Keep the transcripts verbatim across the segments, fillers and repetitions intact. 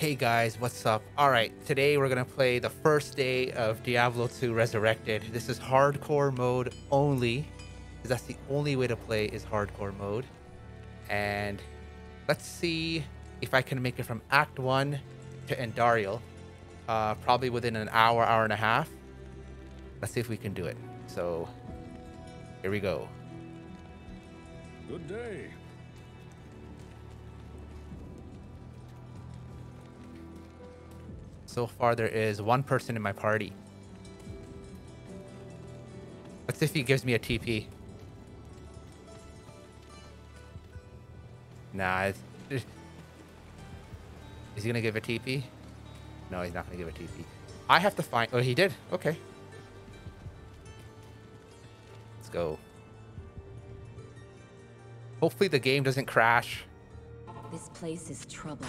Hey guys, what's up? Alright, today we're gonna play the first day of Diablo two Resurrected. This is hardcore mode only, because that's the only way to play is hardcore mode. And let's see if I can make it from Act one to Andariel, uh, probably within an hour, hour and a half. Let's see if we can do it. So, here we go. Good day. So far, there is one person in my party. Let's see if he gives me a T P. Nah, it's, it's, is he gonna give a T P? No, he's not gonna give a T P. I have to find. Oh, he did. Okay. Let's go. Hopefully, the game doesn't crash. This place is trouble.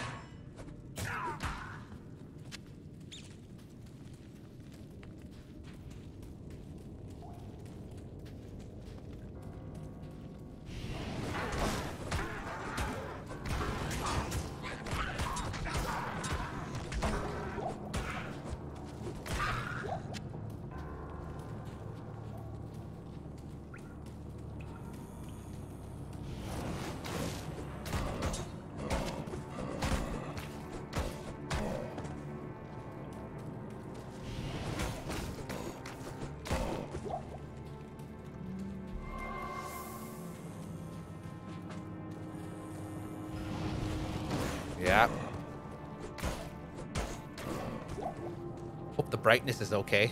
Brightness is okay.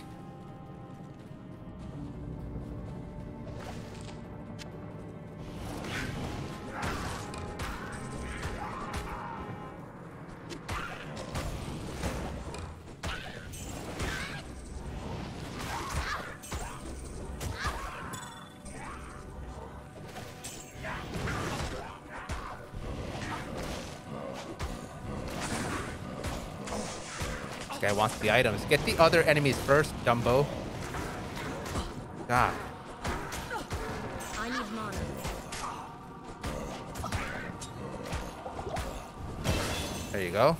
Guy wants the items. Get the other enemies first, Dumbo. God. I need mana. There you go.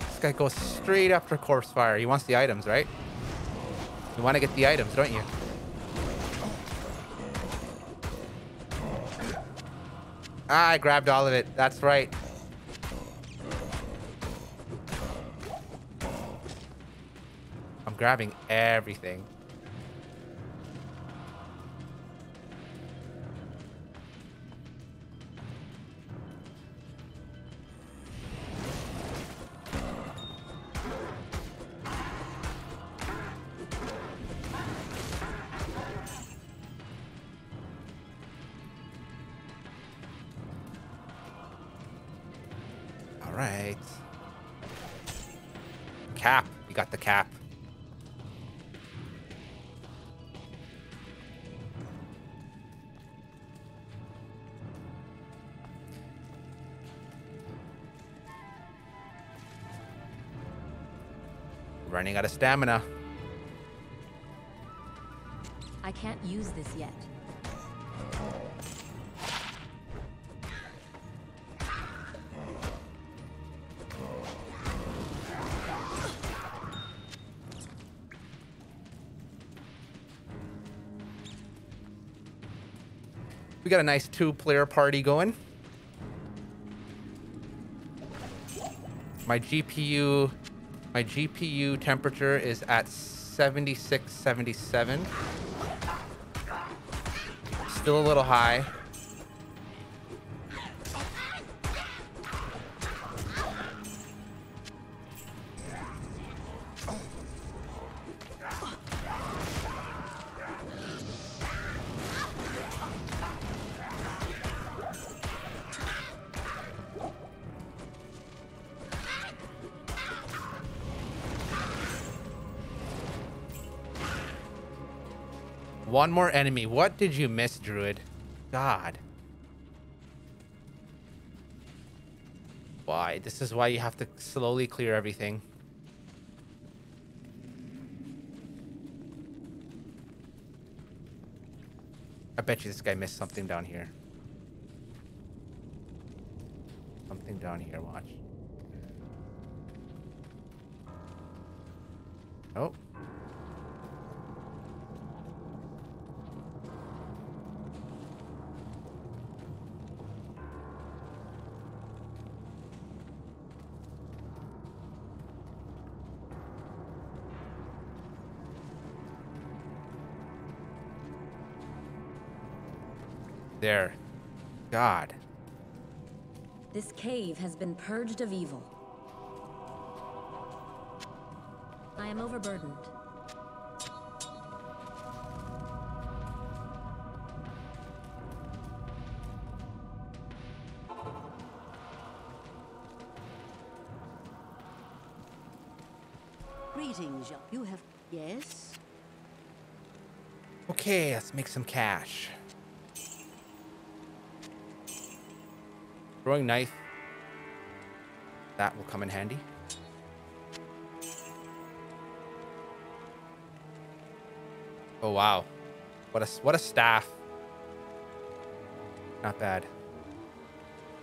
This guy goes straight after Corpse Fire. He wants the items, right? You want to get the items, don't you? Ah, I grabbed all of it. That's right. Grabbing everything. All right. Cap. You got the cap. Running out of stamina. I can't use this yet. We got a nice two-player party going. My G P U. My G P U temperature is at seventy-six, seventy-seven. Still a little high. One more enemy. What did you miss, Druid? God. Why? This is why you have to slowly clear everything. I bet you this guy missed something down here. nothing down here, watch. Oh. There. God. This cave has been purged of evil. I am overburdened. Greetings, you have... Yes? Okay, let's make some cash. Throwing knife, that will come in handy. Oh wow, what a what a staff. Not bad.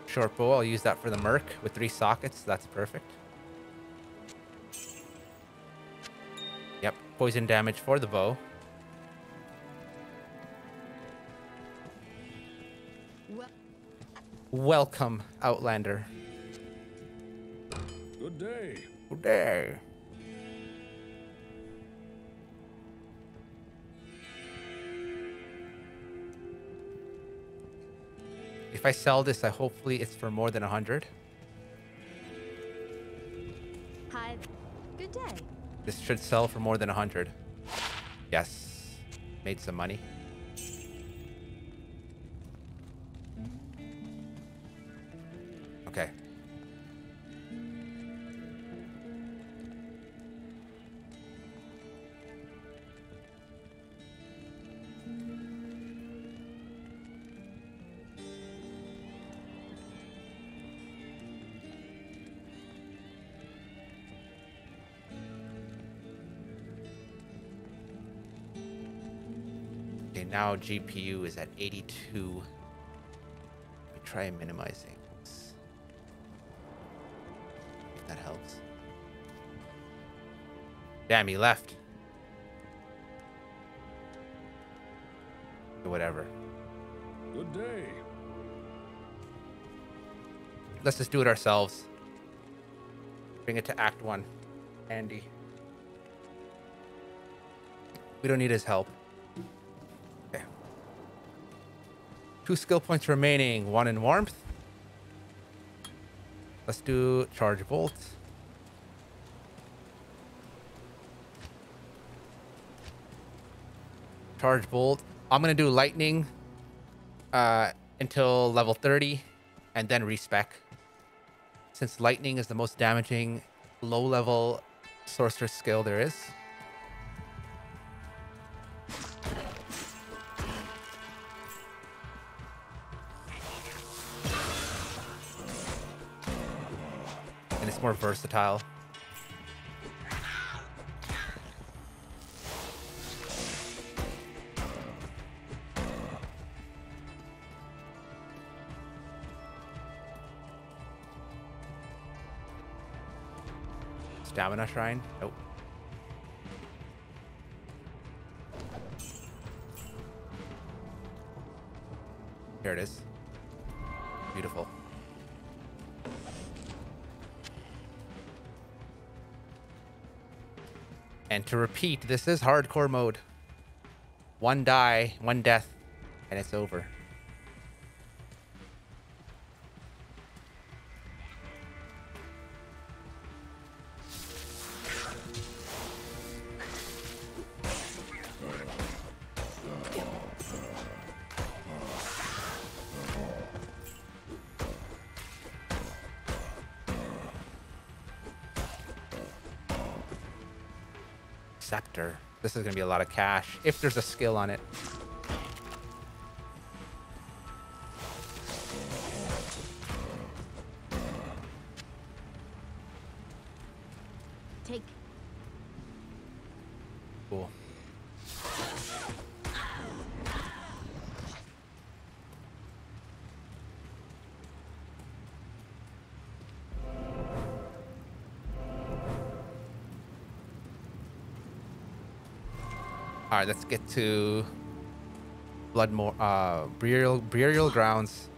Short bow, I'll use that for the merc with three sockets. That's perfect. Yep, poison damage for the bow. Welcome, Outlander. Good day. Good day. If I sell this, I hopefully it's for more than a hundred. Hi. Good day. This should sell for more than a hundred. Yes. Made some money. Okay. Okay, now G P U is at eighty-two. Let me try minimizing. That helps. Damn, he left. Whatever. Good day. Let's just do it ourselves. Bring it to Act One. Andy. We don't need his help. Okay. Two skill points remaining. One in warmth. Let's do charge bolts. Charge bolt. I'm going to do lightning uh, until level thirty and then respec. Since lightning is the most damaging low level sorcerer skill there is. More versatile. Stamina shrine? Nope. Here it is. Beautiful. And to repeat, this is hardcore mode. One die, one death, and it's over. This is going to be a lot of cash if there's a skill on it. Take. Cool. All right, let's get to Bloodmore, uh, burial, burial grounds.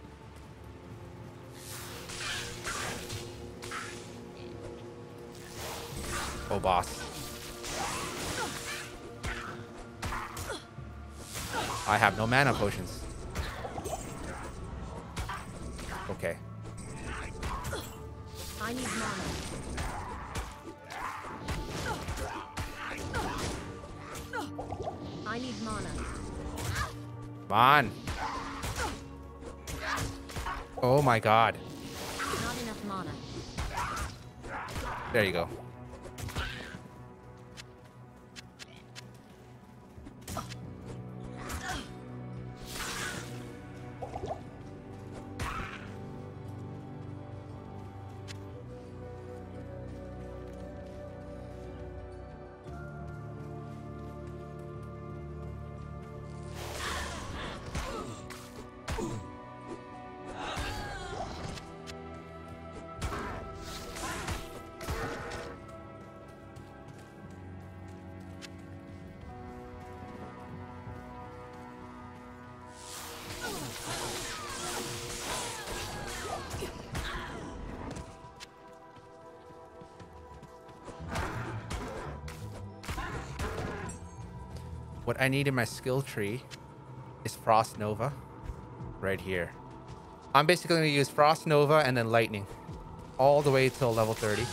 Oh, boss. I have no mana potions. Okay. I need mana. I need mana. Come on. Oh my god. Not enough mana. There you go. What I need in my skill tree is Frost Nova right here. I'm basically going to use Frost Nova and then Lightning all the way till level thirty.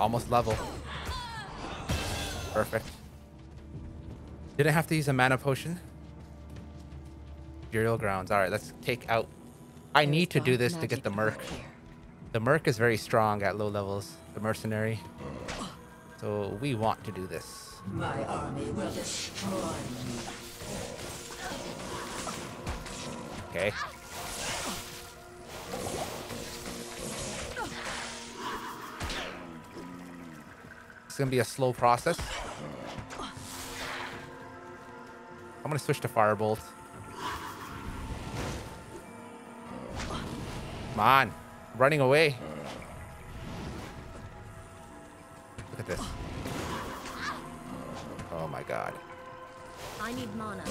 Almost level. Perfect. Didn't have to use a mana potion. Burial grounds. All right, let's take out. I need to do this to get the merc. The merc is very strong at low levels. The mercenary. So we want to do this. My army will destroy you. Okay. It's gonna be a slow process. I'm gonna switch to Firebolt. Come on, I'm running away. Look at this. Oh my god. I need mana.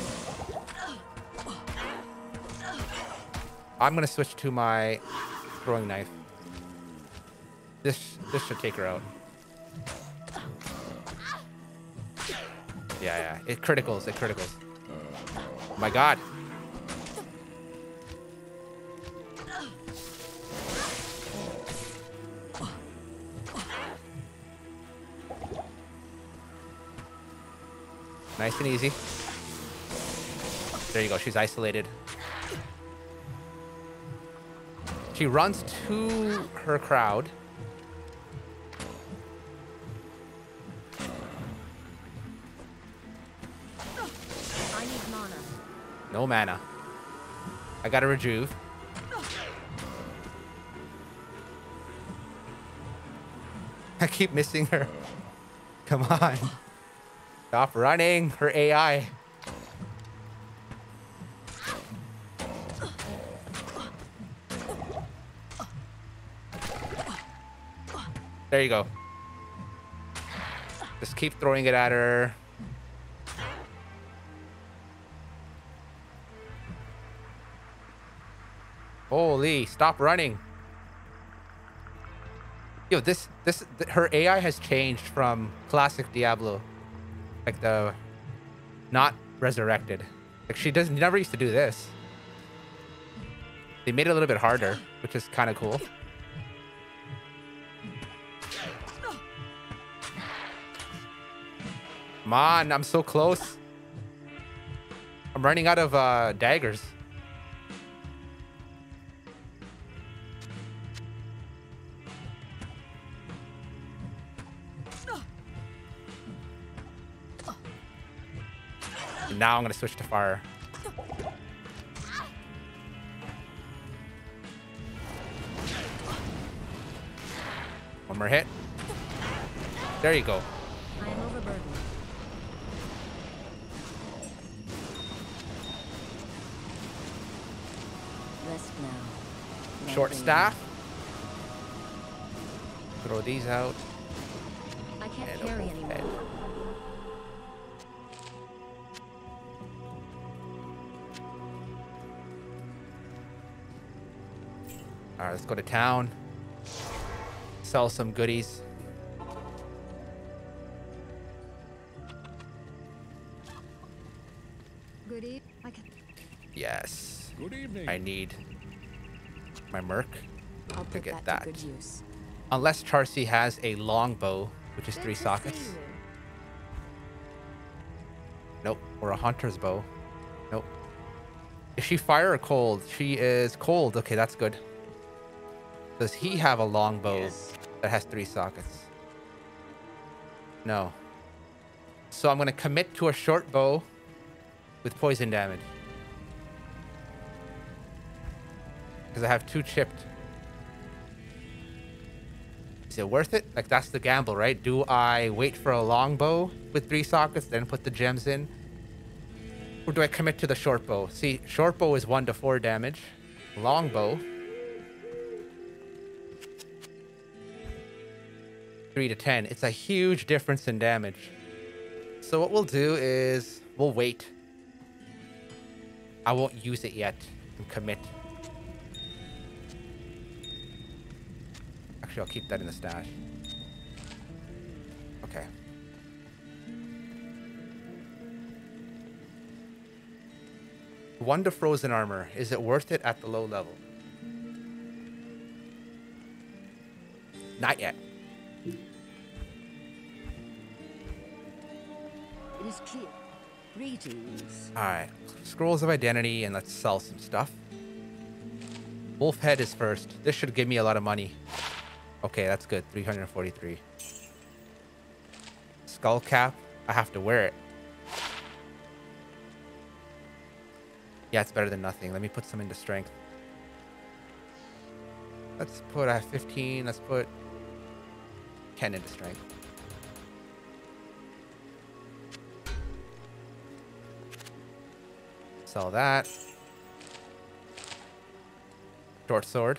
I'm gonna switch to my throwing knife. This this should take her out. Yeah, yeah. It criticals. It criticals. Oh my god. Nice and easy. There you go. She's isolated. She runs to her crowd. No mana. I gotta rejuve. I keep missing her. Come on. Stop running. Her A I. There you go. Just keep throwing it at her. Holy, stop running. Yo, this, this, th her A I has changed from classic Diablo. Like the, not resurrected. Like she doesn't, never used to do this. They made it a little bit harder, which is kind of cool. Come on, I'm so close. I'm running out of uh, daggers. And now I'm going to switch to fire. One more hit. There you go. I am overburdened. Rest now. Short staff. Throw these out. I can't and carry anymore. Head. All right, let's go to town. Sell some goodies. Good evening. Yes. Good evening. I need my merc I'll to get that. that. To good use. Unless Charsi has a longbow, which is three sockets. Nope. Or a hunter's bow. Nope. Is she fire or cold? She is cold. Okay, that's good. Does he have a longbow yes. that has three sockets? No. So I'm going to commit to a short bow with poison damage. Because I have two chipped. Is it worth it? Like, that's the gamble, right? Do I wait for a longbow with three sockets, then put the gems in? Or do I commit to the short bow? See, short bow is one to four damage. Longbow... three to ten. It's a huge difference in damage. So what we'll do is we'll wait. I won't use it yet and commit. Actually, I'll keep that in the stash. Okay. One to frozen armor. Is it worth it at the low level? Not yet. Alright, scrolls of identity, and let's sell some stuff. Wolf head is first. This should give me a lot of money. Okay, that's good. three hundred forty-three. Skull cap. I have to wear it. Yeah, it's better than nothing. Let me put some into strength. Let's put uh, fifteen. Let's put ten into strength. Sell that. Short sword.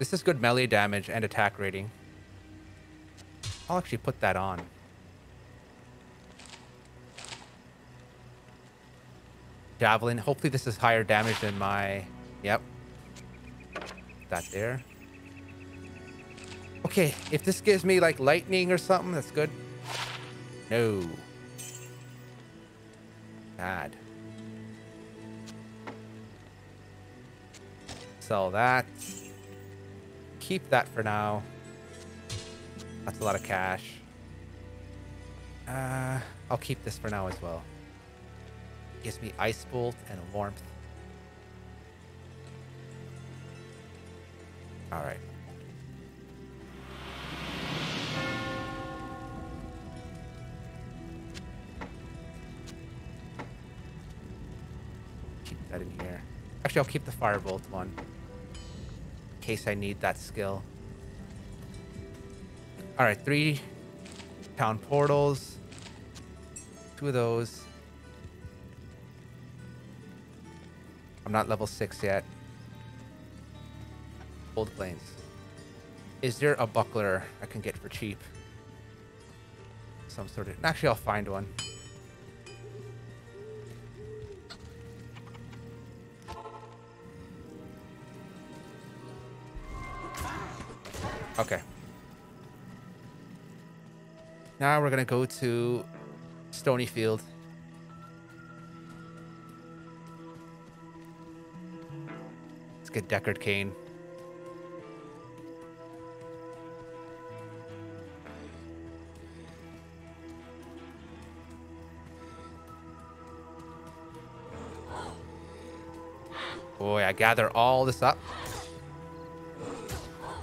This is good melee damage and attack rating. I'll actually put that on. Javelin. Hopefully this is higher damage than my... Yep. That there. Okay, if this gives me like lightning or something, that's good. No. Bad. Sell that. Keep that for now. That's a lot of cash. Uh, I'll keep this for now as well. Gives me ice bolt and warmth. All right. In here. Actually, I'll keep the firebolt one in case I need that skill. All right, three town portals, two of those. I'm not level six yet. Old plains. Is there a buckler I can get for cheap? Some sort of... Actually, I'll find one. Okay. Now we're going to go to Stonyfield. Let's get Deckard Cain. Boy, I gather all this up.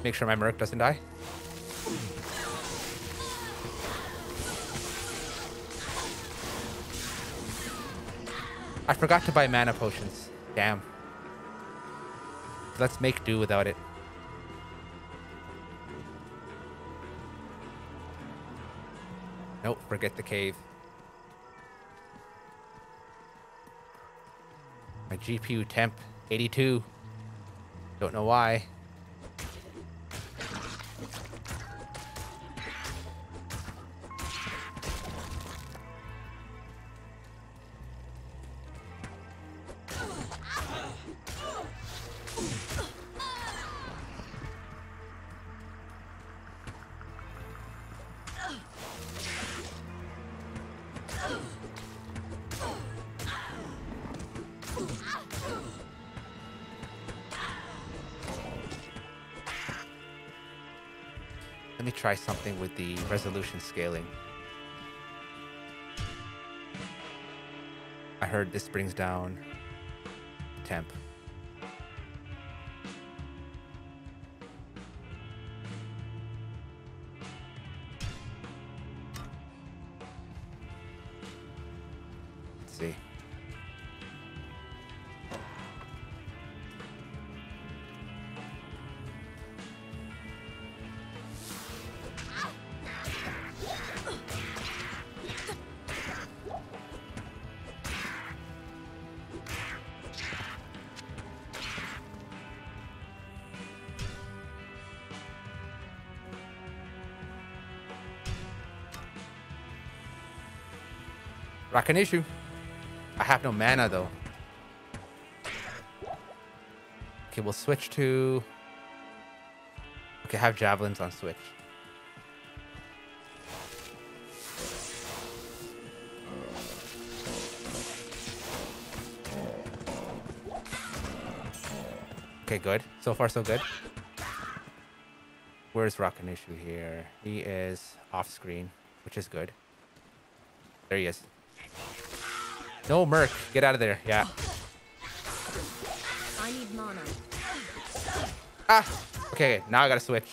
Make sure my merc doesn't die. I forgot to buy mana potions. Damn. Let's make do without it. Nope, forget the cave. My G P U temp, eighty-two. Don't know why. Try something with the resolution scaling. I heard this brings down temp. Let's see. Rakanishu. I have no mana though. Okay, we'll switch to... Okay, have javelins on switch. Okay, good. So far so good. Where's Rakanishu here? He is off screen, which is good. There he is. No merc, get out of there. Yeah. I need mana. Ah. Okay, now I gotta switch.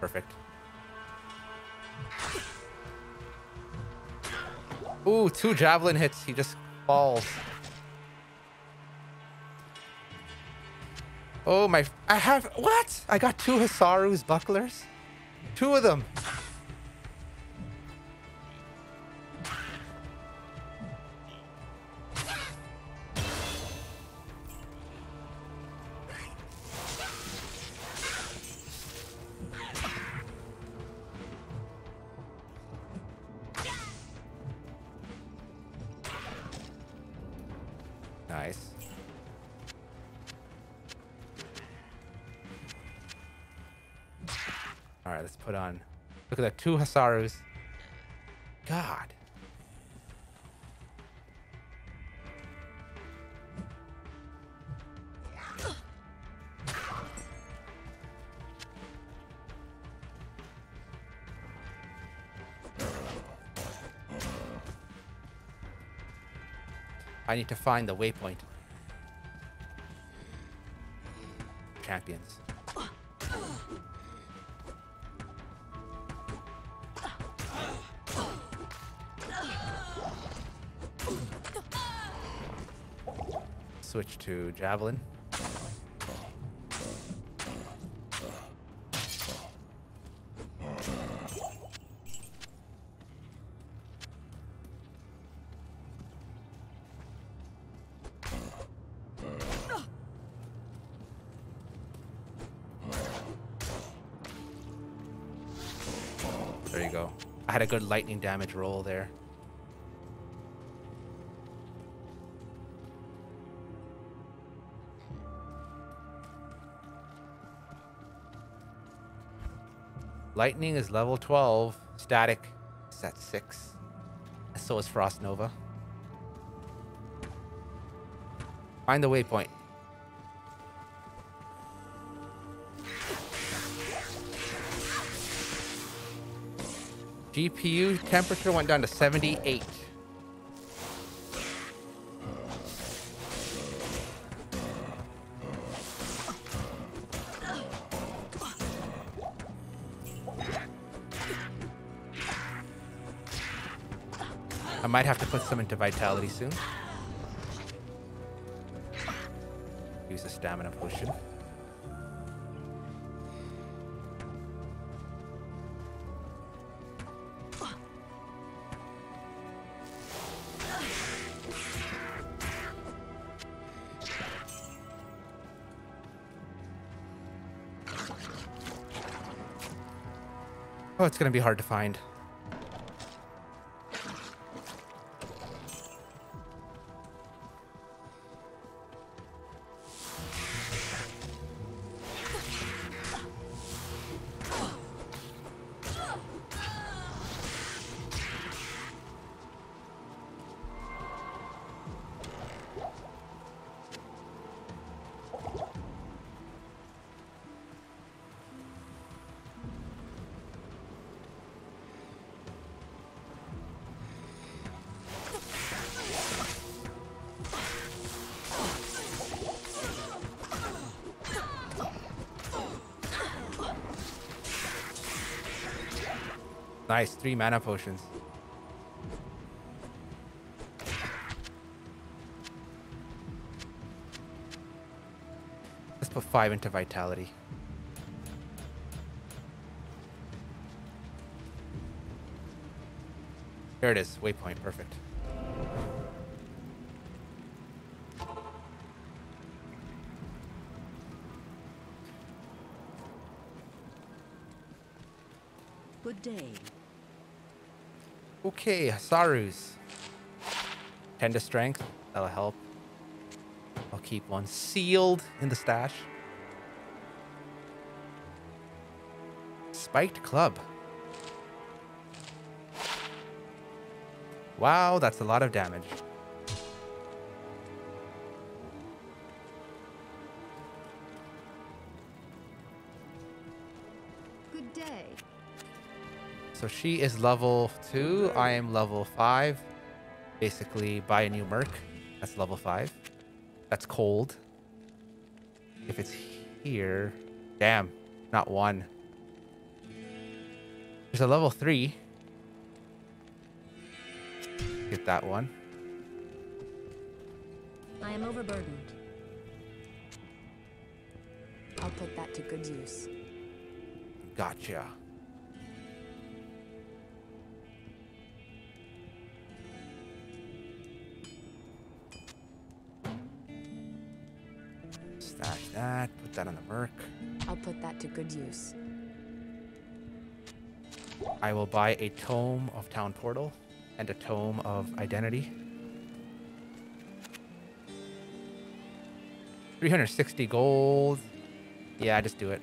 Perfect. Ooh, two javelin hits. He just falls. Oh my! I have what? I got two Hsarus bucklers. Two of them. Look at that, two Hsarus. God. I need to find the waypoint. Champions. Switch to javelin. There you go. I had a good lightning damage roll there. Lightning is level twelve. Static is at six. So is Frost Nova. Find the waypoint. G P U temperature went down to seventy-eight. I might have to put some into vitality soon. Use the stamina potion. Oh, it's gonna be hard to find. Nice, three mana potions. Let's put five into vitality. There it is, waypoint, perfect. Good day. Okay, Hsarus. ten to strength. That'll help. I'll keep one sealed in the stash. Spiked club. Wow, that's a lot of damage. Good day. So she is level two, I am level five. Basically, buy a new merc. That's level five. That's cold. If it's here... Damn, not one. There's a level three. Get that one. I am overburdened. I'll put that to good use. Gotcha. Stash that, put that on the merc. I'll put that to good use. I will buy a Tome of Town Portal and a Tome of Identity. three hundred sixty gold. Yeah, just do it.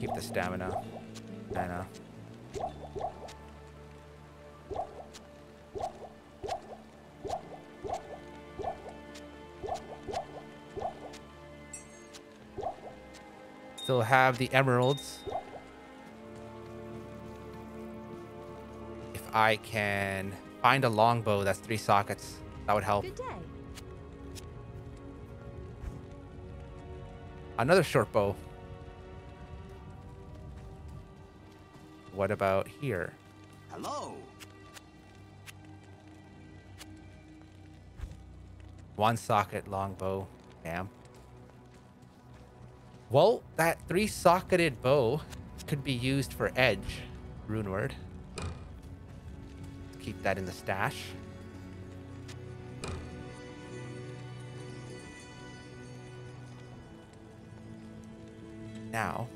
Keep the stamina. Mana. Still have the emeralds. If I can find a longbow that's three sockets, that would help. Good day. Another short bow. What about here? Hello. One socket longbow. Damn. Well, that three-socketed bow could be used for edge, rune word. Keep that in the stash. Now,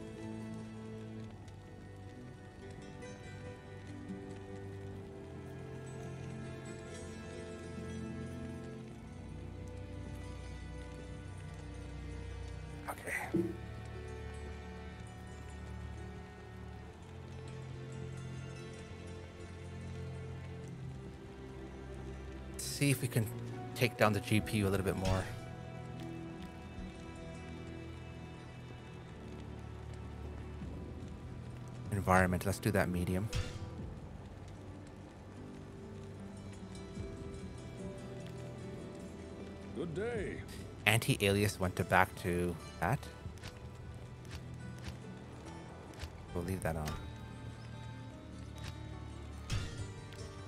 okay. See if we can take down the G P U a little bit more. Environment, let's do that medium. Good day. Anti-alias went to back to that. We'll leave that on.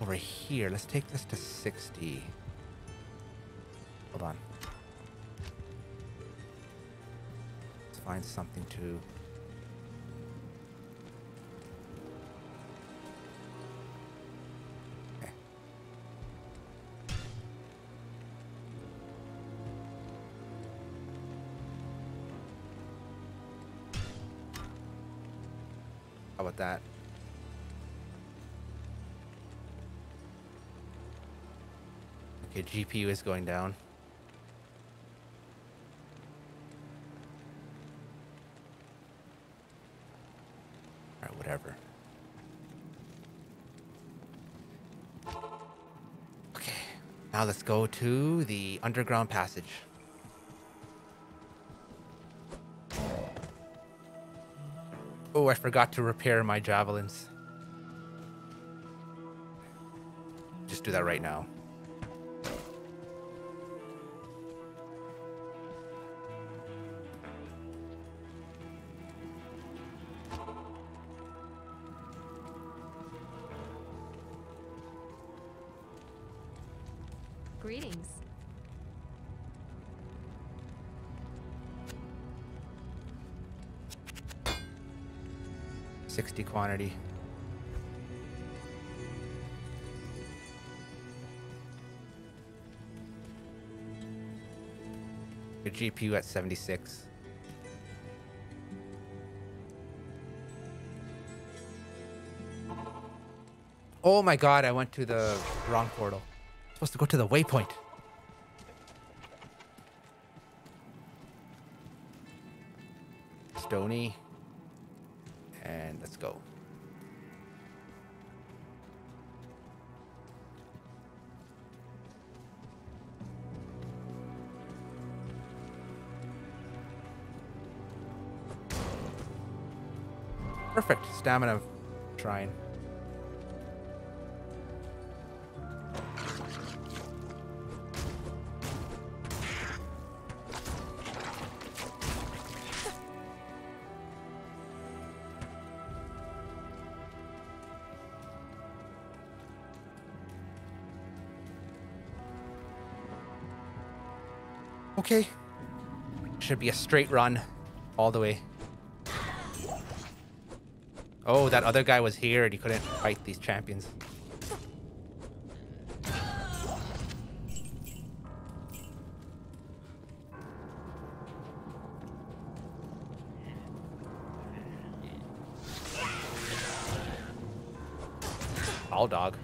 Over here, let's take this to sixty. Hold on. Let's find something to... about that. Okay, G P U is going down. All right, whatever. Okay, now let's go to the underground passage. Oh, I forgot to repair my javelins. Just do that right now. Greetings. sixty quantity. Your G P U at seventy-six. Oh my god, I went to the wrong portal. I'm supposed to go to the waypoint. Stony. And let's go. Perfect. Stamina shrine. Okay. Should be a straight run all the way. Oh, that other guy was here and he couldn't fight these champions. All dog.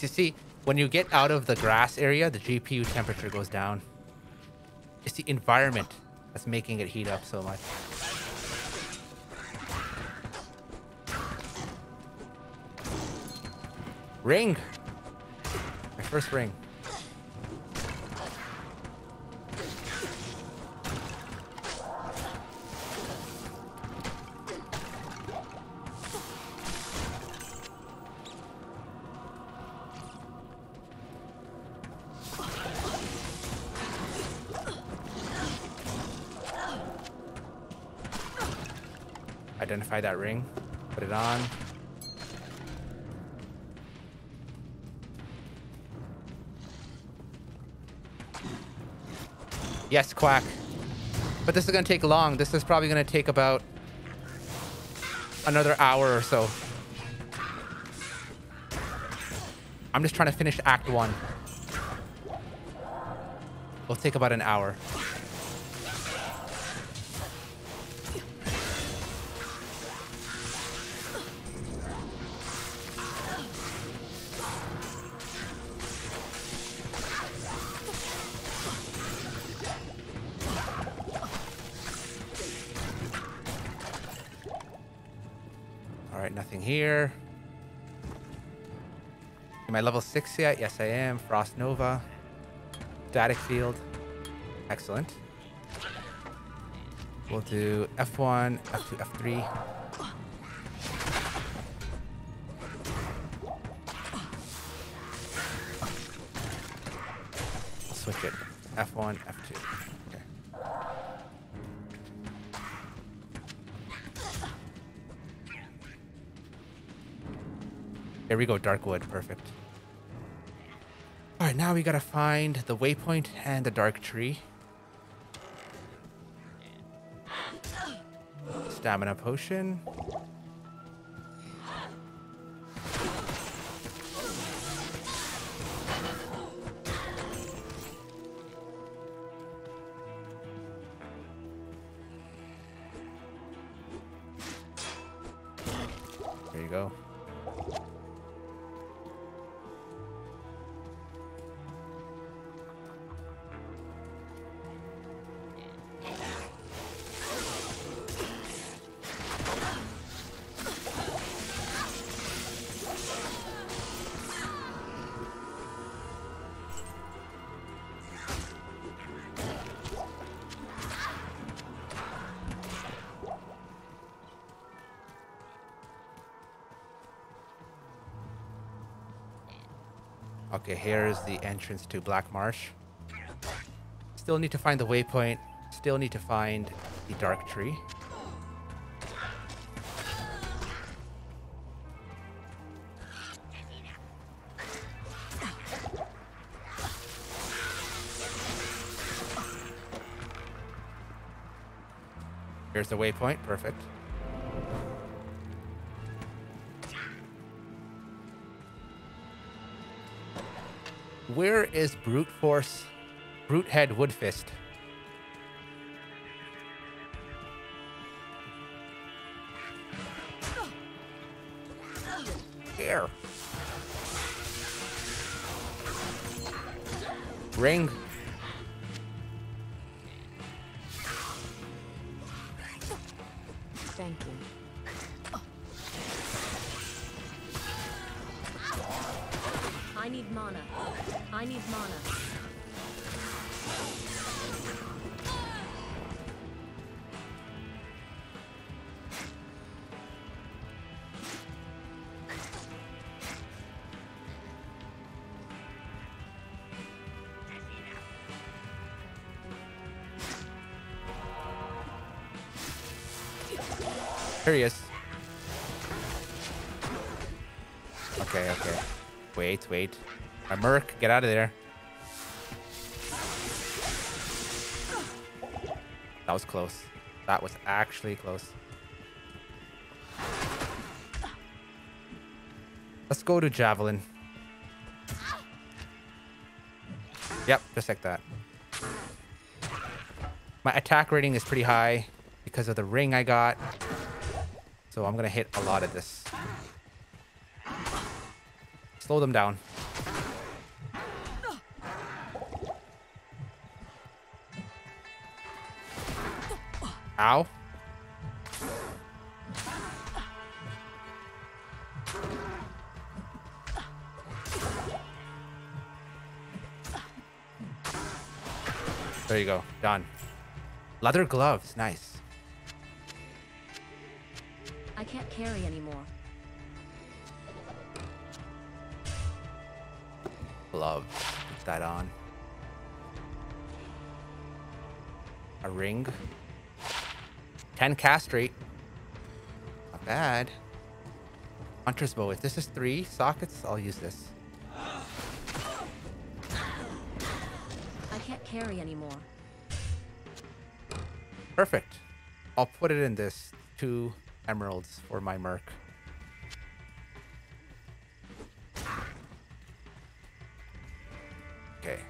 You see, when you get out of the grass area, the G P U temperature goes down. It's the environment that's making it heat up so much. Ring! My first ring. Identify that ring, put it on. Yes, quack. But this is gonna take long. This is probably gonna take about another hour or so. I'm just trying to finish act one. It'll take about an hour. Alright, nothing here. Am I level six yet? Yes, I am. Frost Nova. Static Field. Excellent. We'll do F one, F two, F three. Switch it. F one, F two. Okay. There we go, Darkwood. Perfect. Alright, now we gotta find the waypoint and the dark tree. Stamina potion. Okay, here is the entrance to Black Marsh. Still need to find the waypoint. Still need to find the dark tree. Here's the waypoint. Perfect. Where is Brute Force, Brute Head, Woodfist? There. Ring. Thank you. I need mana. I need mana. Here he is. Okay, okay. Wait, wait. My merc, get out of there. That was close. That was actually close. Let's go to Javelin. Yep, just like that. My attack rating is pretty high because of the ring I got. So I'm gonna hit a lot of this. Slow them down. Ow. There you go. Done. Leather gloves. Nice. I can't carry anymore. Gloves. Put that on. A ring. ten castrate. Not bad. Hunter's bow. If this is three sockets, I'll use this. I can't carry anymore. Perfect. I'll put it in this. Two emeralds for my merc. Okay.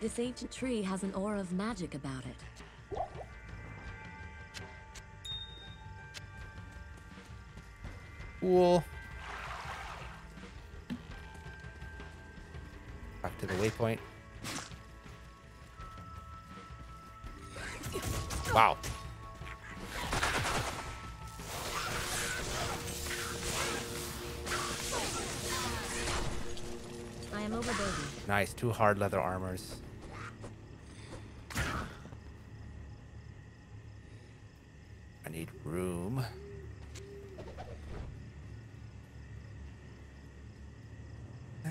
This ancient tree has an aura of magic about it. Cool. Back to the waypoint. Wow. over baby. Nice, two hard leather armors. I need room. Uh,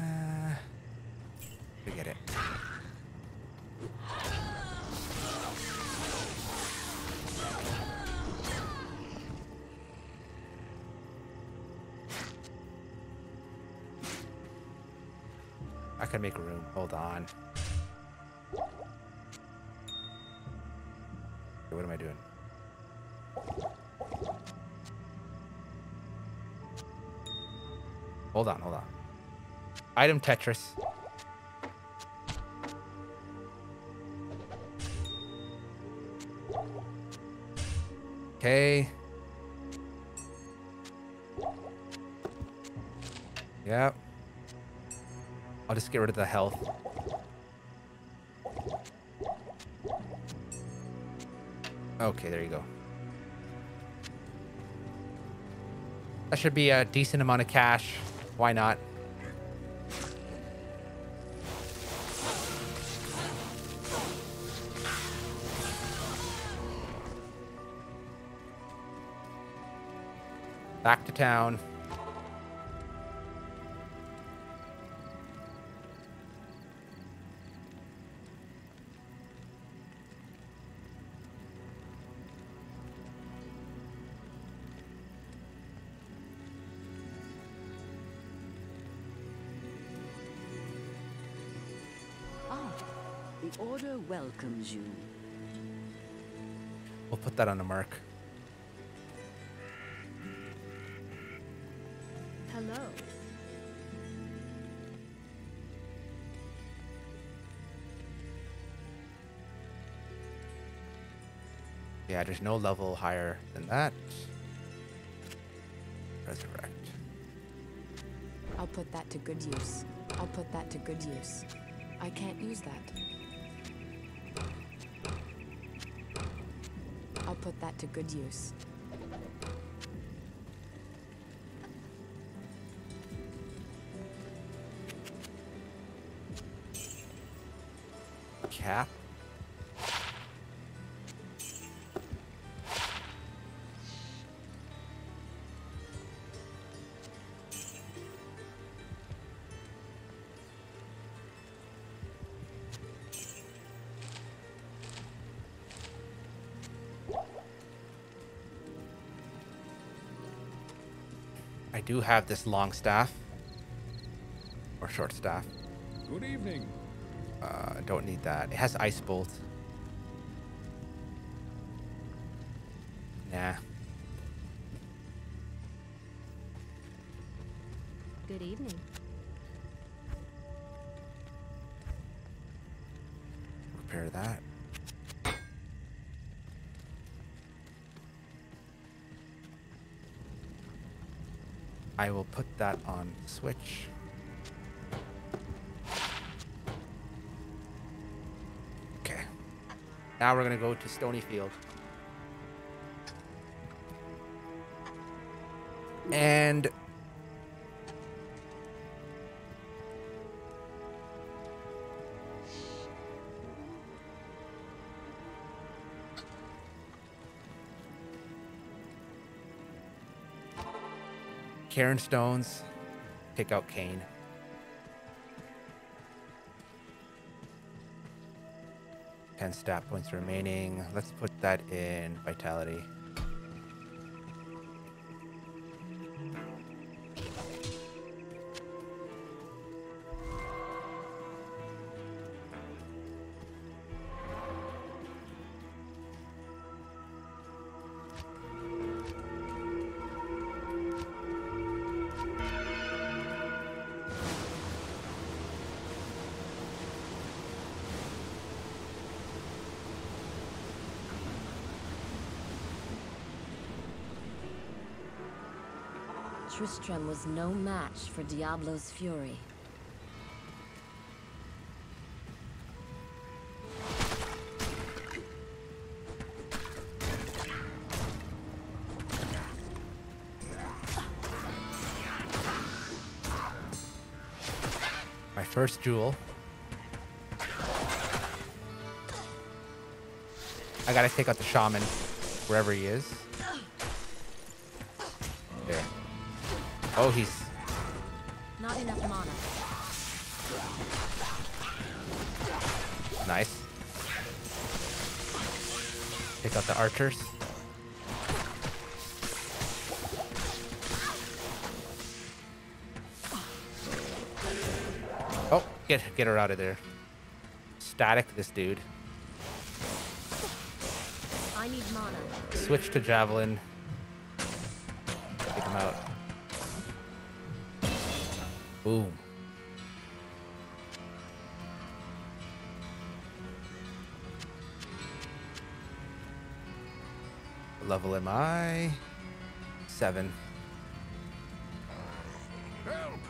forget it. I can make room. Hold on. Okay, what am I doing? Hold on, hold on. Item Tetris. Okay. Yeah. I'll just get rid of the health. Okay, there you go. That should be a decent amount of cash. Why not? Back to town. Welcomes you. We'll put that on a mark. Hello. Yeah, there's no level higher than that. Resurrect. I'll put that to good use. I'll put that to good use. I can't use that. Put that to good use. Cap. Do have this long staff or short staff. Good evening. Uh, don't need that. It has ice bolt. Nah. Good evening. Repair that. I will put that on switch. Okay. Now we're gonna go to Stonyfield. And Cairn Stones, take out Cain. ten stat points remaining. Let's put that in Vitality. Tristram was no match for Diablo's fury. My First jewel. I gotta take out the shaman wherever he is. There. Oh, he's not enough mana. Nice. Take out the archers. Oh, get get her out of there. Static this dude. I need mana. Switch to javelin. Take him out. Boom. Level am I? Seven. Help.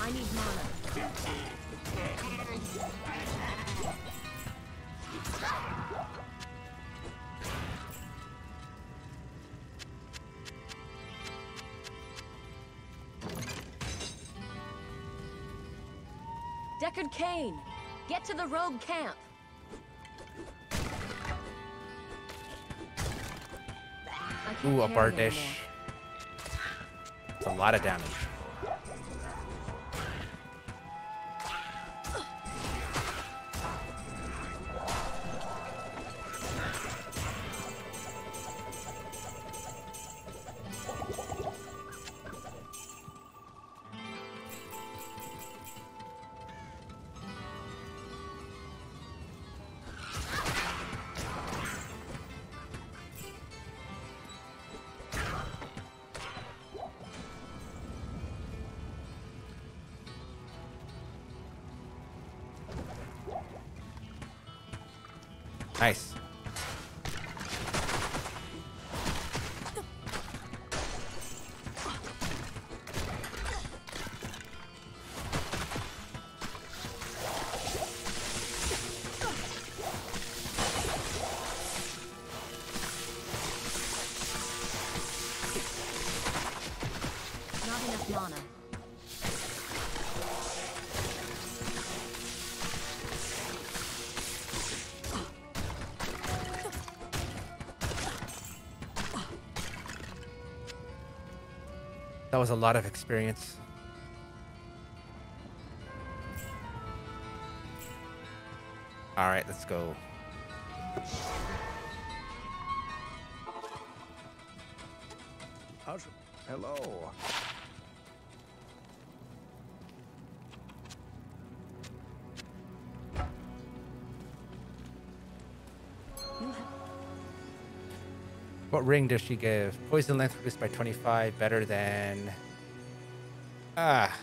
I need mana. Deckard Cain, get to the rogue camp. Ooh, a bardish. That's a lot of damage. Nice. Not enough mana. That was a lot of experience. All right, let's go. Hello. What ring does she give? Poison length reduced by twenty-five. Better than... Ah.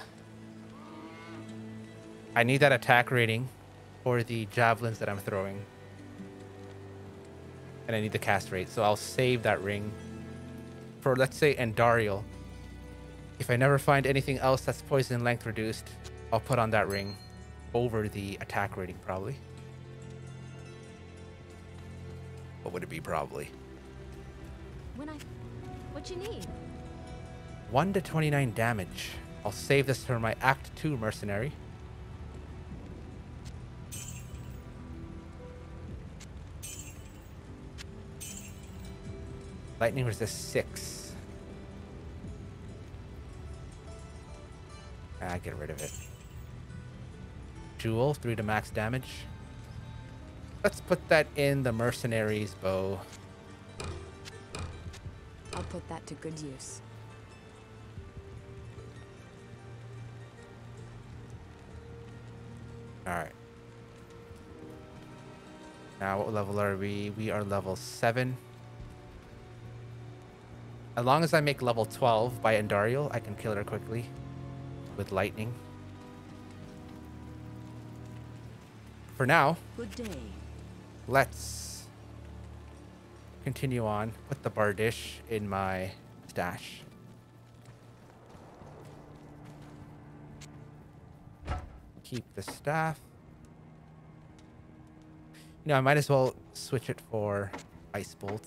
I need that attack rating for the javelins that I'm throwing. And I need the cast rate. So I'll save that ring for, let's say, Andariel. If I never find anything else that's poison length reduced, I'll put on that ring over the attack rating, probably. What would it be, probably? When I, what you need? one to twenty-nine damage. I'll save this for my Act two mercenary. Lightning resist six. Ah, get rid of it. Jewel, three to max damage. Let's put that in the mercenary's bow. I'll put that to good use. All right. Now, what level are we? We are level seven. As long as I make level twelve by Andariel, I can kill her quickly with lightning. For now, good day. Let's continue on with the bardish in my stash. Keep the staff. You know, I might as well switch it for ice bolt.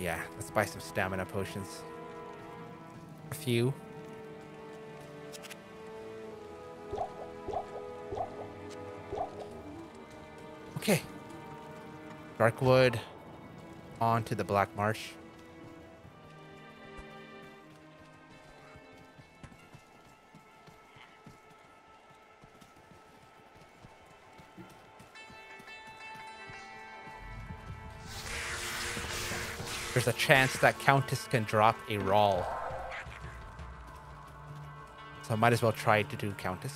Yeah, let's buy some stamina potions. A few. Okay. Darkwood. On to the Black Marsh. There's a chance that Countess can drop a Rawl. So I might as well try to do Countess.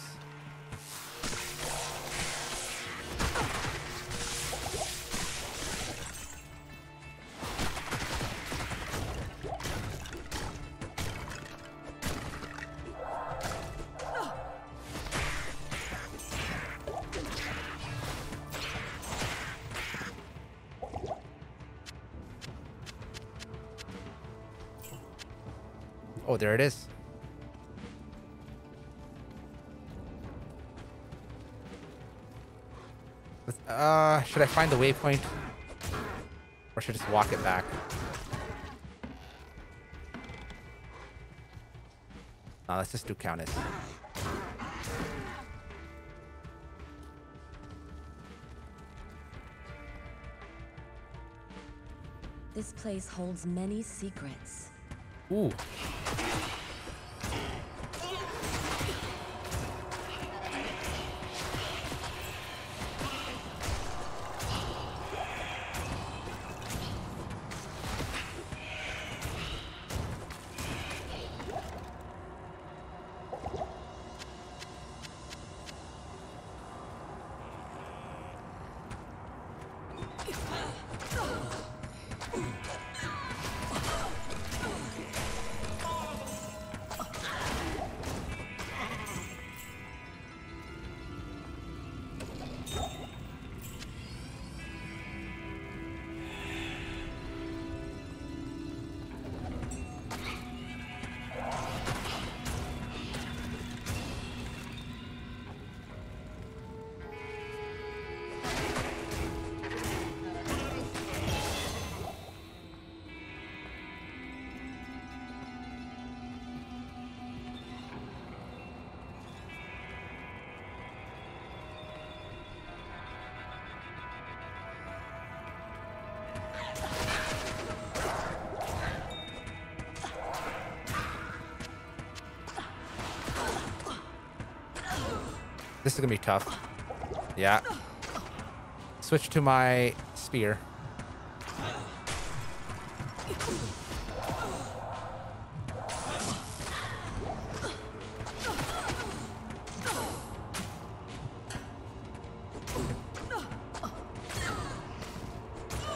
Oh, there it is. Uh, should I find the waypoint? Or should I just walk it back? No, let's just do Countess. This place holds many secrets. Ooh. This is gonna be tough. Yeah. Switch to my spear.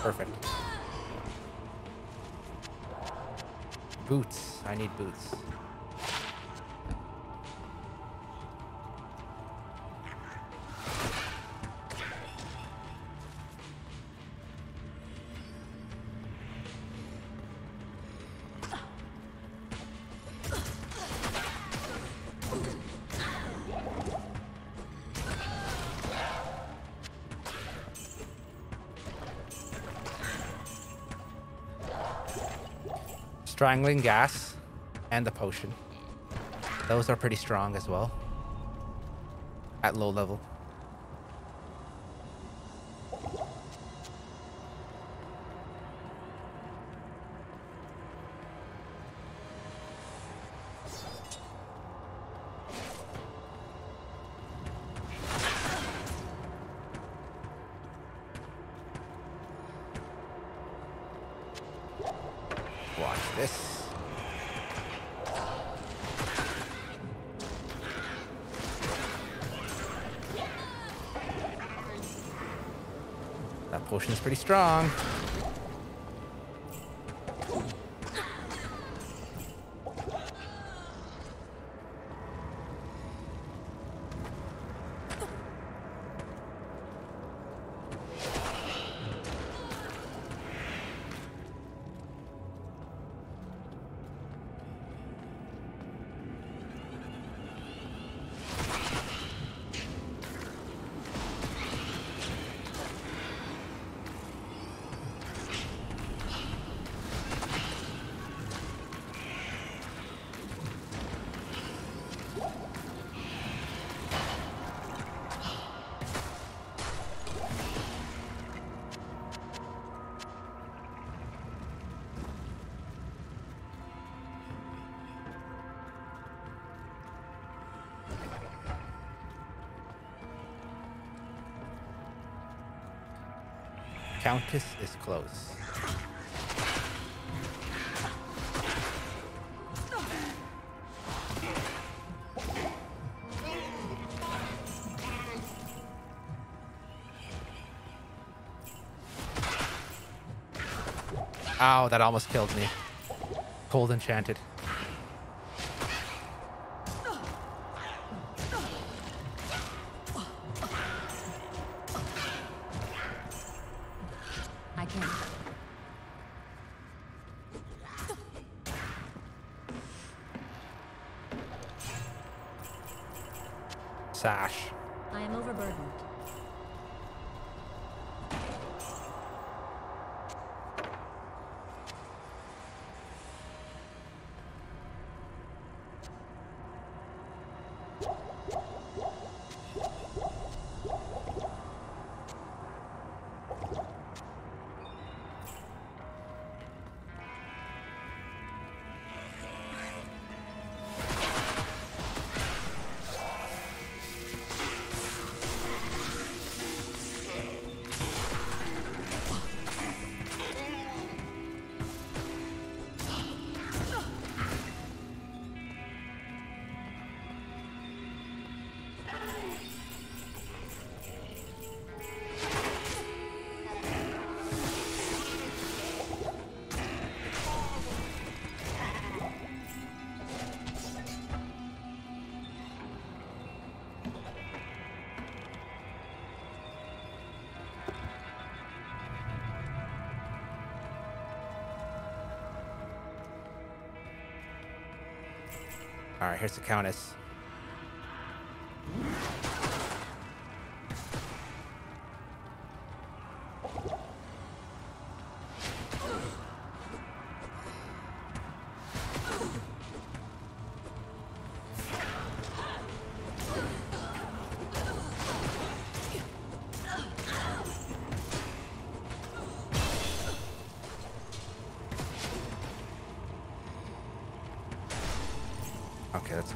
Perfect. Boots. I need boots. Strangling gas and the potion. Those are pretty strong as well. At low level. Potion is pretty strong. Countess is close. Ow, that almost killed me. Cold enchanted. I can't. Sash. I am overburdened. Alright, here's the Countess.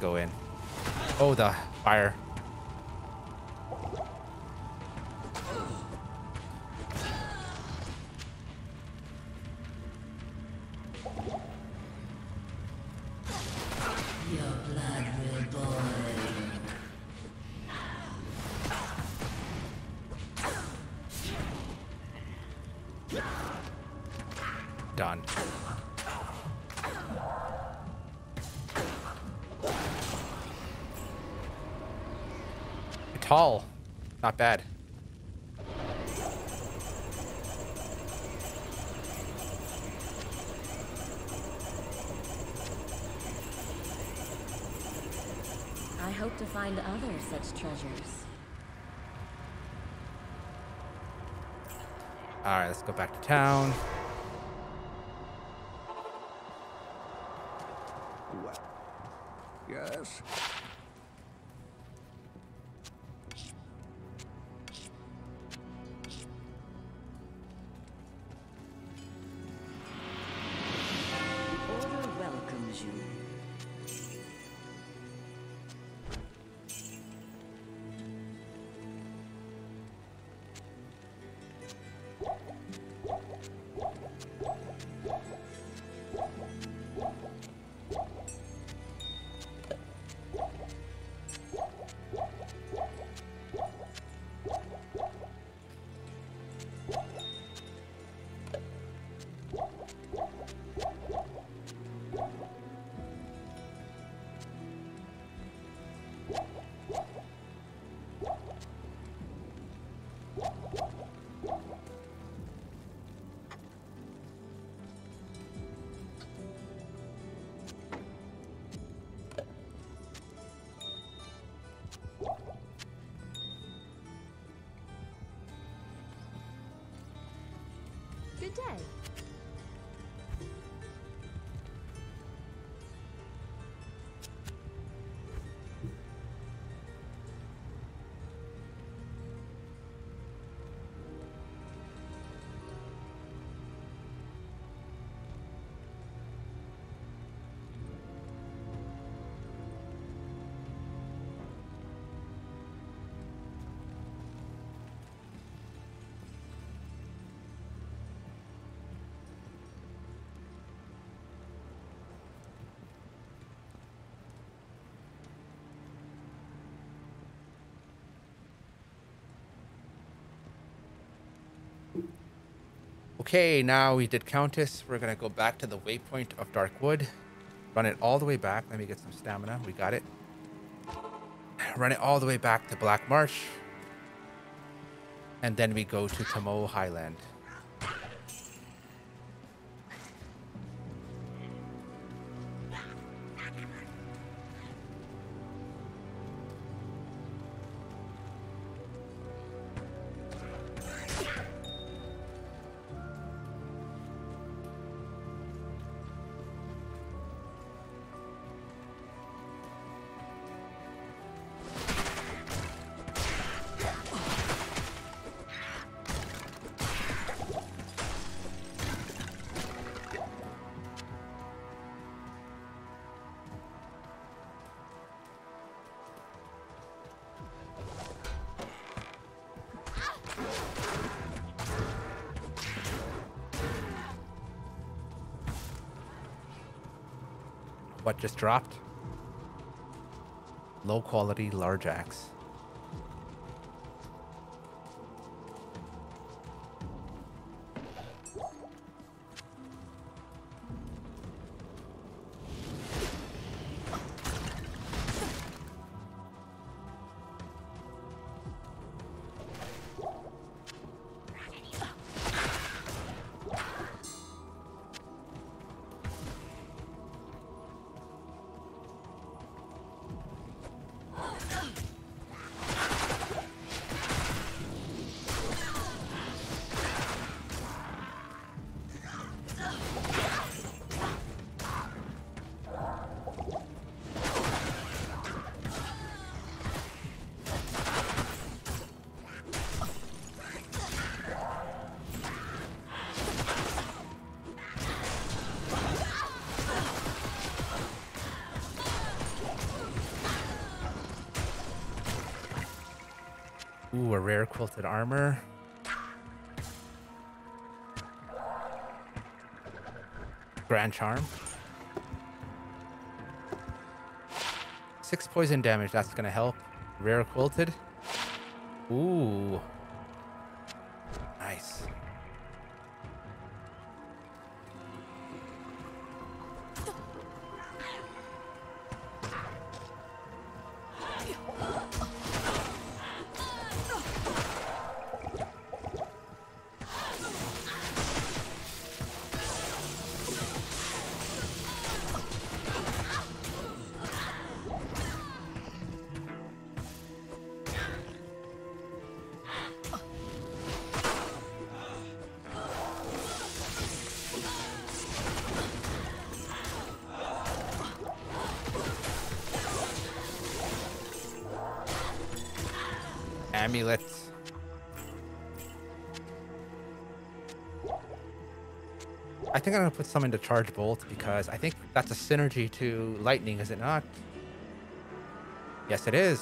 Go in. Oh, the fire. Tall, not bad. I hope to find other such treasures. All right, let's go back to town. What? Yes. Good day. Okay, now we did Countess. We're gonna go back to the waypoint of Darkwood. Run it all the way back. Let me get some stamina. We got it. Run it all the way back to Black Marsh. And then we go to Tomo Highland. What just dropped? Low quality large axe. Ooh, a rare quilted armor. Grand charm. Six poison damage, that's gonna help. Rare quilted. Ooh. Nice. Amulets. I think I'm gonna put some into charge bolt because I think that's a synergy to lightning, is it not? Yes, it is.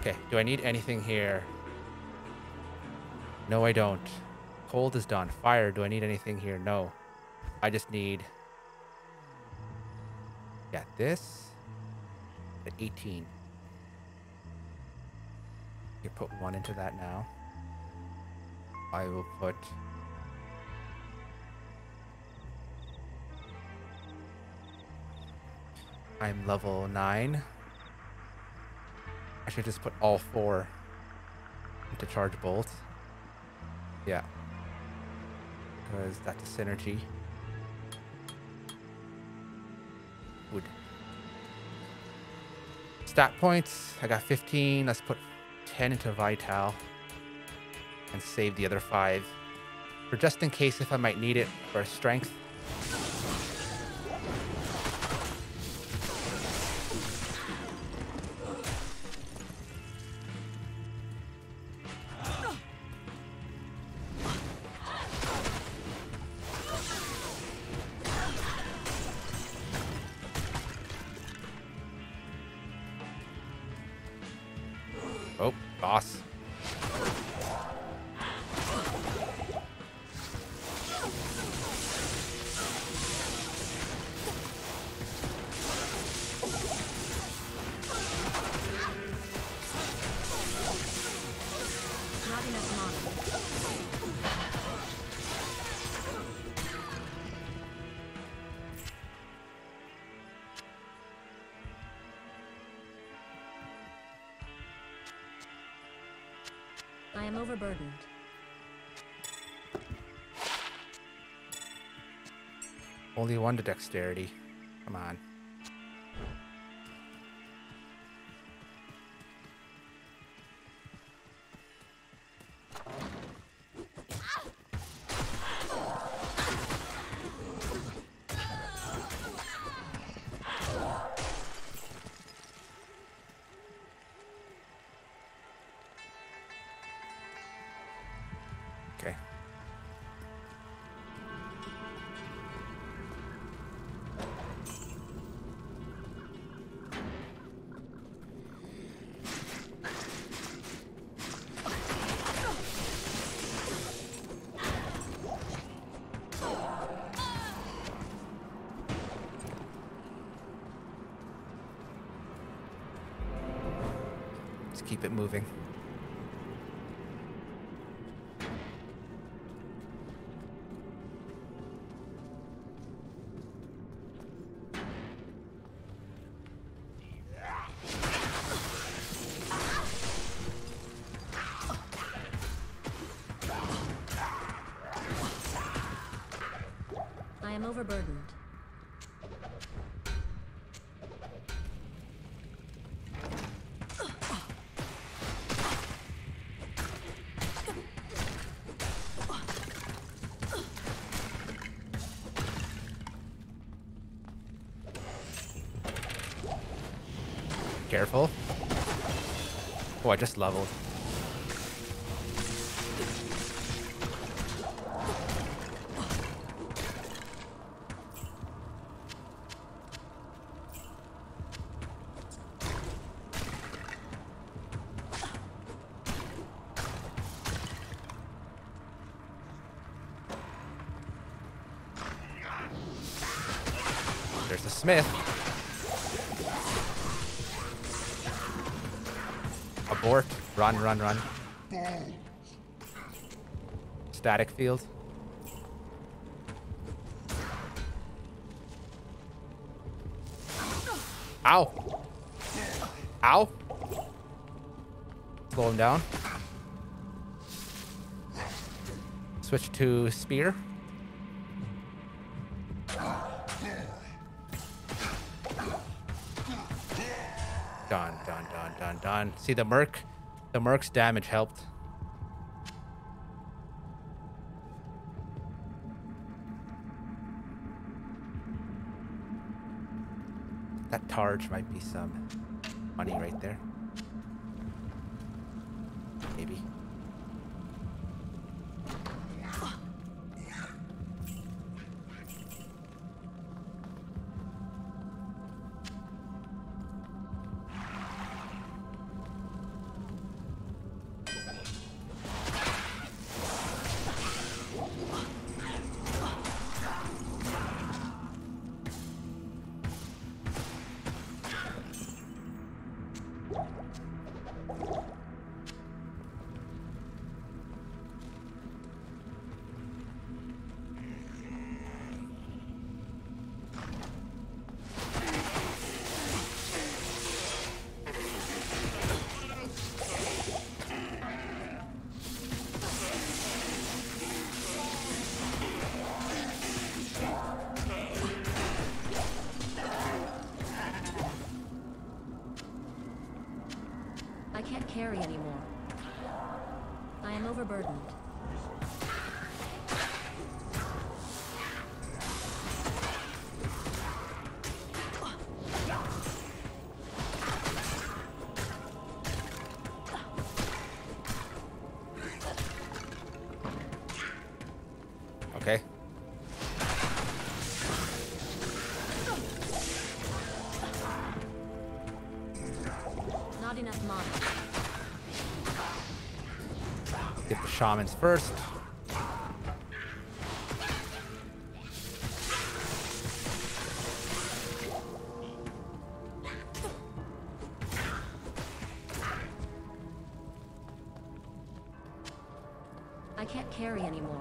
Okay, do I need anything here? No, I don't. Cold is done. Fire, do I need anything here? No. I just need... Yeah, this. The eighteen. You put one into that now. I will put I'm level nine. I should just put all four into charge bolt. Yeah. Because that's a synergy. Wood. Stat points. I got fifteen. Let's put ten into Vital and save the other five for just in case if I might need it for strength. Not enough money. I am overburdened. Only one to dexterity. Come on. Keep it moving. I am overburdened. Careful. Oh, I just leveled. There's a smith. Abort. Run, run, run. Static field. Ow. Ow. Slow him down. Switch to spear. Done, done, done, done, done. See the merc? The merc's damage helped. That targe might be some money right there. Maybe. Carry anymore. I am overburdened. Okay. Not enough mana. Get the shamans first. I can't carry anymore.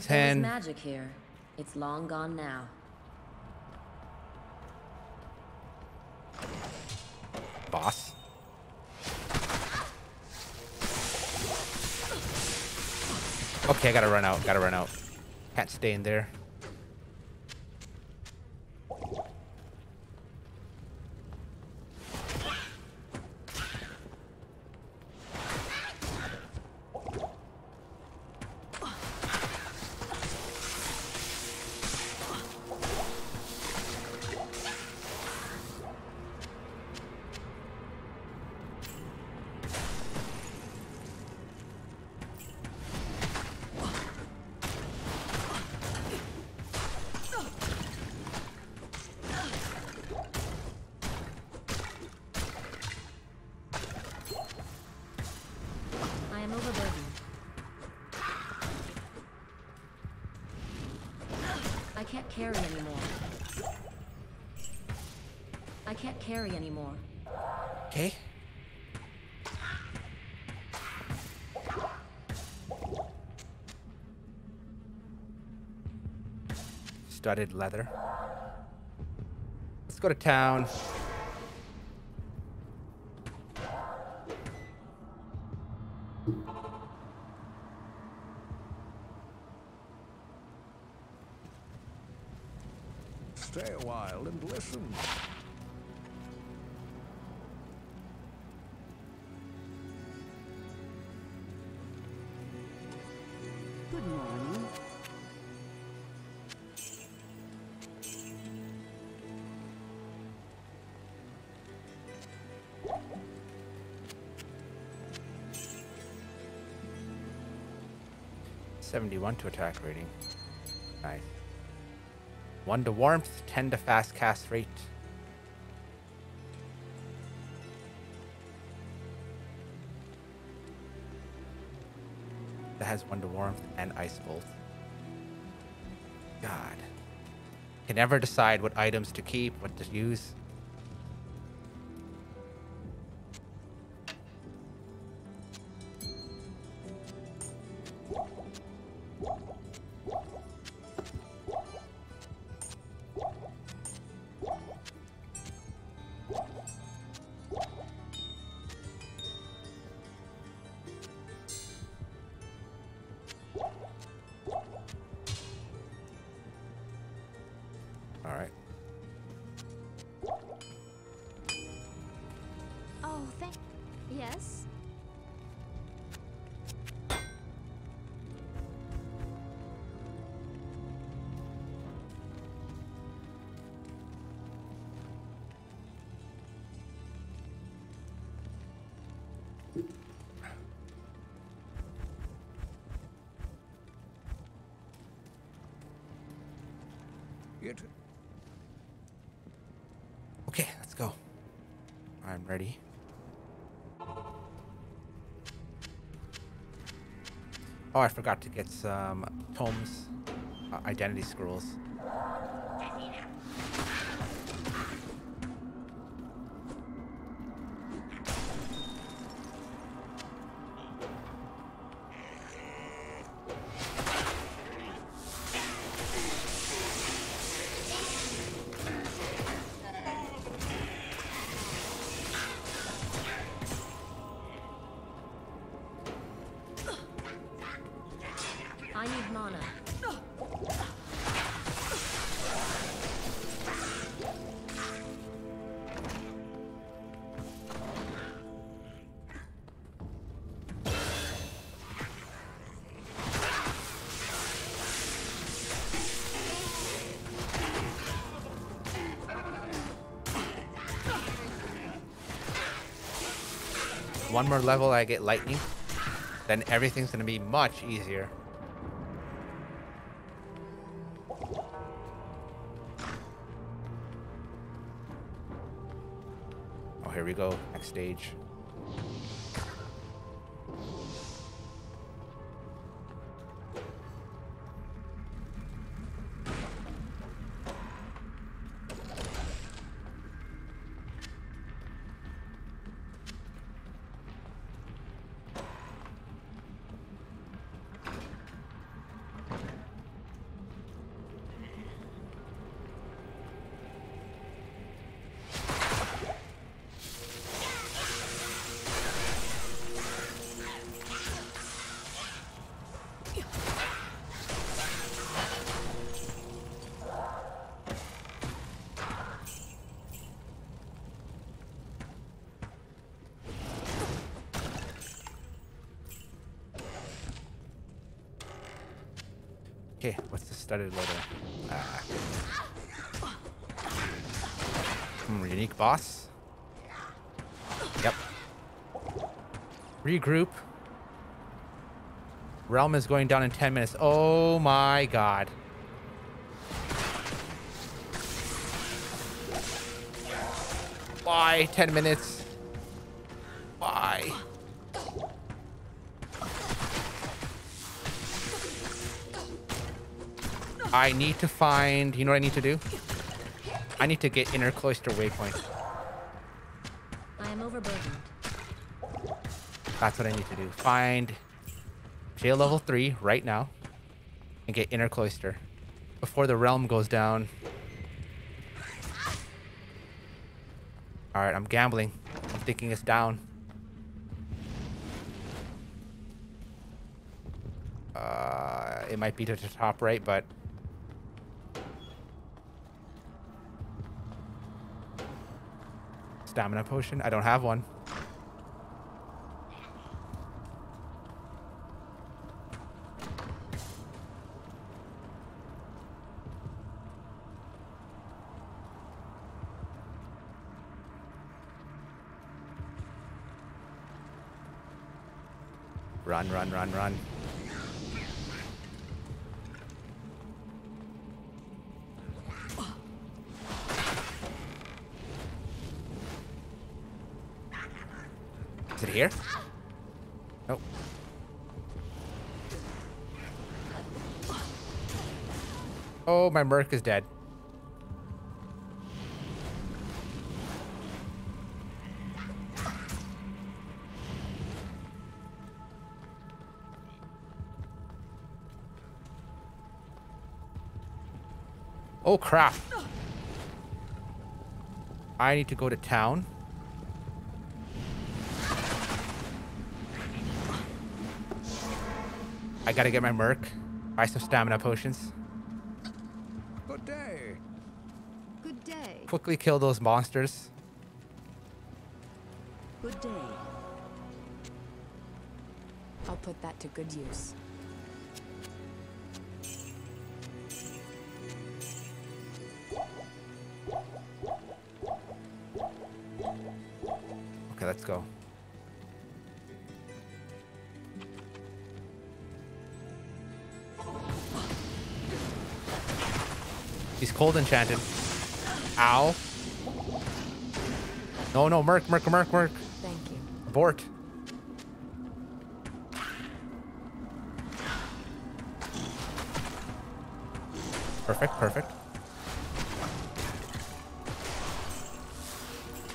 If there's magic here, it's long gone now. Boss. Okay, I gotta run out. Gotta run out. Can't stay in there. Carry anymore. Okay. Studded leather. Let's go to town. Stay a while and listen. seventy-one to attack rating. Nice. one to warmth, ten to fast cast rate. That has one to warmth and ice bolt. God. Can never decide what items to keep, what to use. Oh, I forgot to get some tomes, uh, identity scrolls. I need mana. One more level, I get lightning. Then everything's gonna be much easier. Oh, here we go. Next stage. Studded leather. Ah. Hmm, unique boss. Yep. Regroup. Realm is going down in ten minutes. Oh my god. Why ten minutes? Why? I need to find... You know what I need to do? I need to get inner cloister waypoint. I am overburdened. That's what I need to do. Find jail level three right now and get inner cloister before the realm goes down. All right, I'm gambling. I'm thinking it's down. Uh, it might be to the top right, but... Stamina potion? I don't have one. Run, run, run, run. Is it here? Nope. Oh, my merc is dead. Oh, crap. I need to go to town. I gotta get my merc, buy some stamina potions. Good day. Good day. Quickly kill those monsters. Good day. I'll put that to good use. Okay, let's go. He's cold enchanted. Ow. No, no, merc, merc, merc, merc. Thank you. Abort. Perfect, perfect.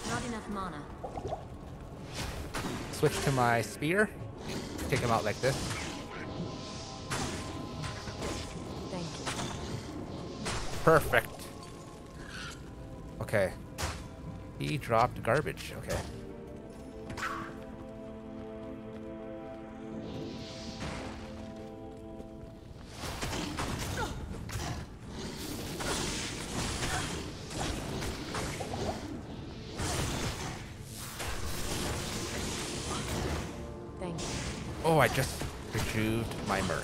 Not enough mana. Switch to my spear. Take him out like this. Perfect. Okay. He dropped garbage. Okay. Thank you. Oh, I just retrieved my merc.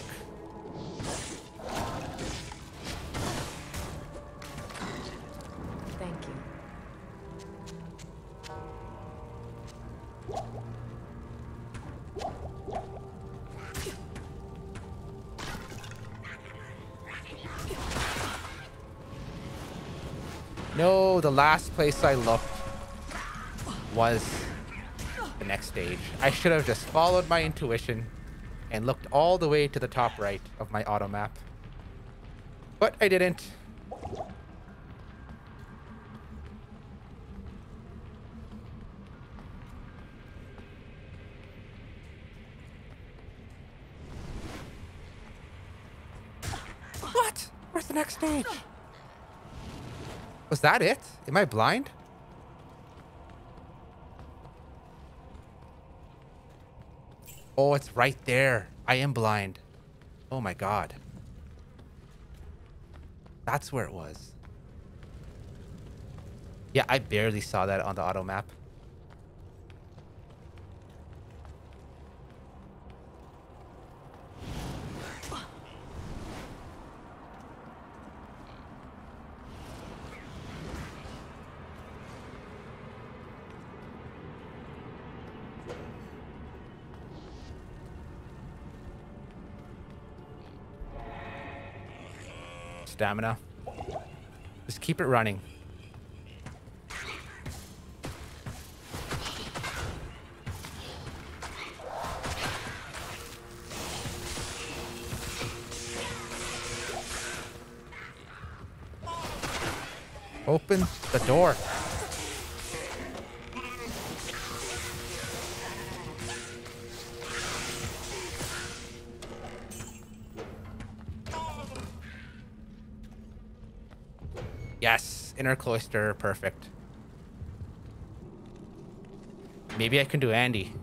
No, the last place I looked was the next stage. I should have just followed my intuition and looked all the way to the top right of my auto map. But I didn't. What? Where's the next stage? Was that it? Am I blind? Oh, it's right there. I am blind. Oh my god. That's where it was. Yeah, I barely saw that on the auto map. Stamina. Just keep it running. Open the door. Yes, inner cloister, perfect. Maybe I can do Andy.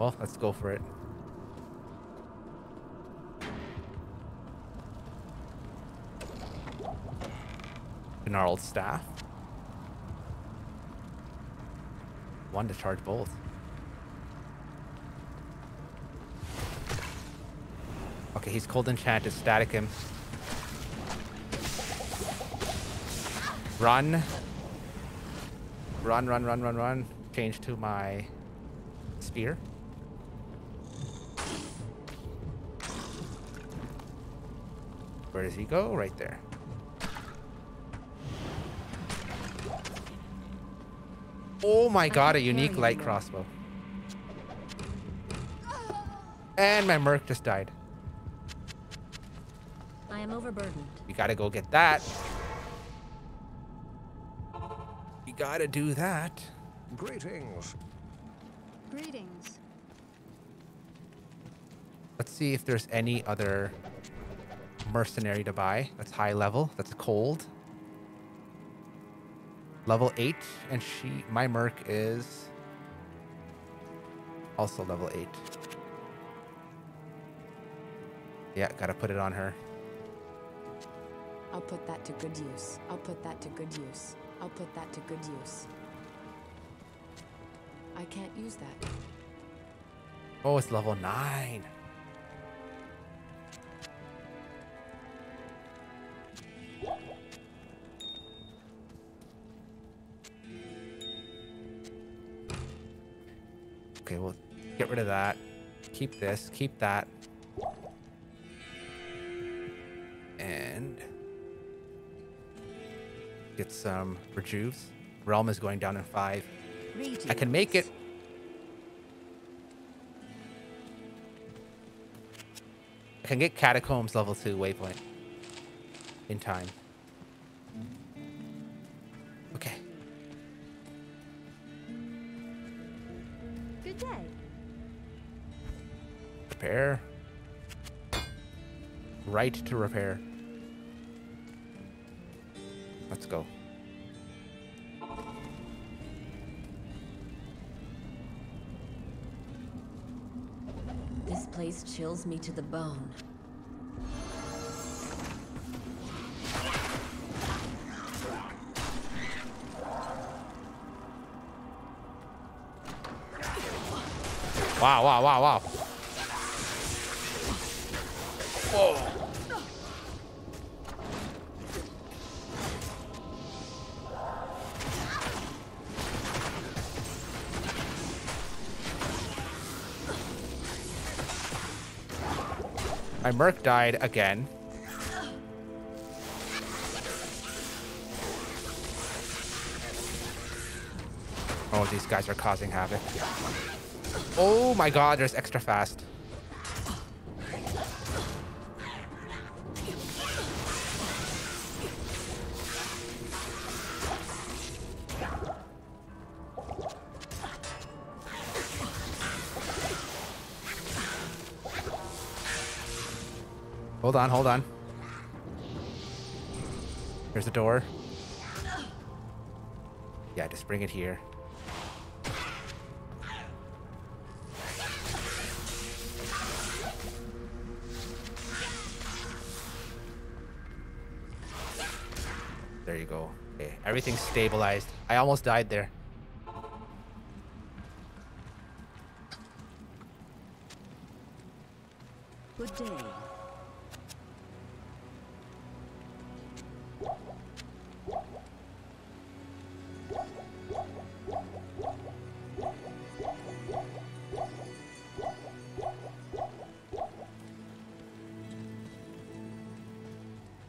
Well, let's go for it. Gnarled staff. One to charge both. Okay, he's cold enchanted. Static him. Run. Run, run, run, run, run. Change to my spear. Where does he go? Right there. Oh my god, a unique light crossbow. And my merc just died. I am overburdened. We gotta go get that. We gotta do that. Greetings. Greetings. Let's see if there's any other mercenary to buy. That's high level. That's cold. Level eight, and she, my merc is also level eight. Yeah, gotta put it on her. I'll put that to good use. I'll put that to good use. I'll put that to good use. I can't use that. Oh, it's level nine. Okay, we'll get rid of that. Keep this. Keep that. And get some rejuves. Realm is going down in five. Rejuves. I can make it. I can get Catacombs level two waypoint in time. Okay. Good day. Repair. Right to repair. Let's go. This place chills me to the bone. Wow, wow, wow, wow. Whoa. My merc died again. Oh, these guys are causing havoc. Oh my god, there's extra fast. Hold on, hold on. Here's the door. Yeah, just bring it here. There you go. Okay, everything's stabilized. I almost died there.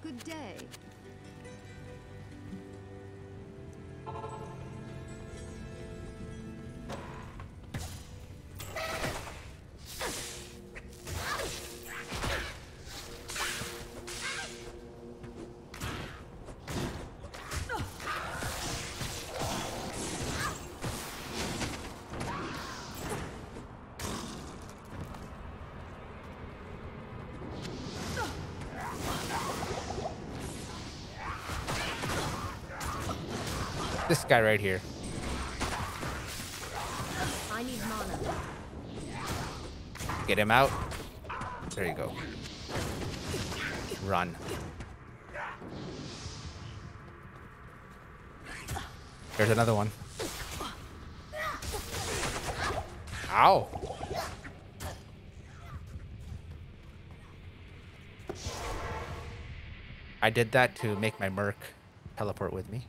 Good day. This guy right here. I need mana. Get him out. There you go. Run. There's another one. Ow. I did that to make my merc teleport with me.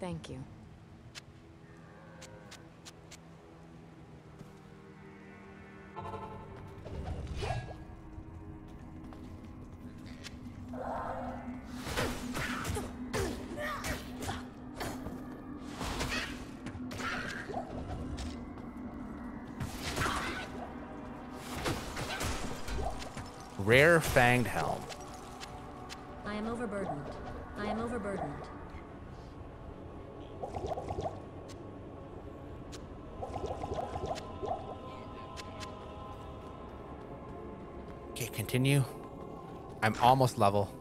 Thank you. Rare Fanged Helm. I am overburdened. I am overburdened. Continue. I'm almost level.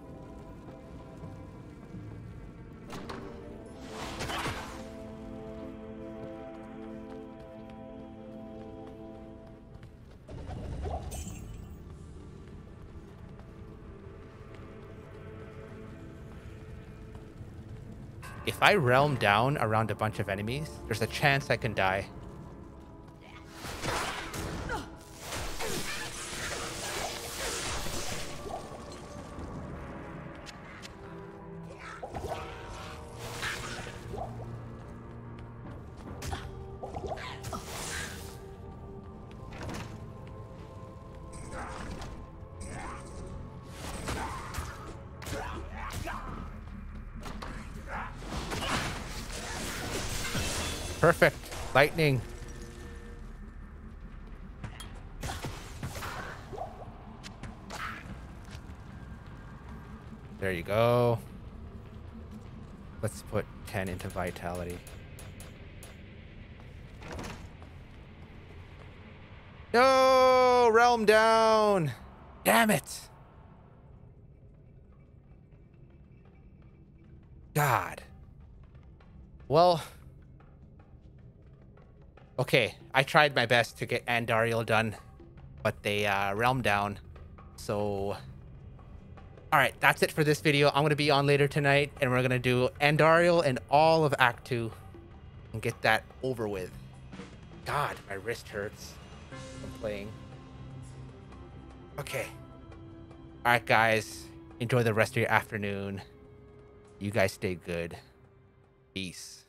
If I realm down around a bunch of enemies, there's a chance I can die. Perfect. Lightning. There you go. Let's put ten into vitality. No! Realm down! Damn it! God. Well... Okay, I tried my best to get Andariel done, but they uh, realmed down. So, all right, that's it for this video. I'm going to be on later tonight, and we're going to do Andariel and all of Act two and get that over with. God, my wrist hurts from playing. Okay. All right, guys, enjoy the rest of your afternoon. You guys stay good. Peace.